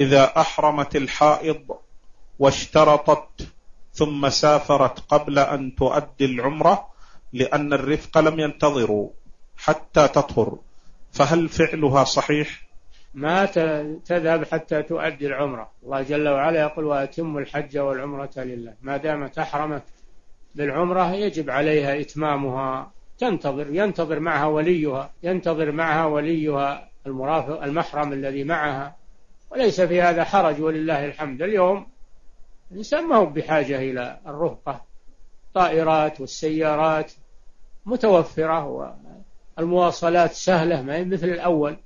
إذا أحرمت الحائض واشترطت ثم سافرت قبل أن تؤدي العمرة لأن الرفق لم ينتظروا حتى تطهر، فهل فعلها صحيح؟ ما تذهب حتى تؤدي العمرة. الله جل وعلا يقول وأتم الحج والعمرة لله. ما دامت أحرمت بالعمرة يجب عليها إتمامها، ينتظر معها وليها، المرافق المحرم الذي معها، وليس في هذا حرج ولله الحمد. اليوم الإنسان ما هو بحاجة إلى الرهقة، الطائرات والسيارات متوفرة والمواصلات سهلة ما مثل الأول،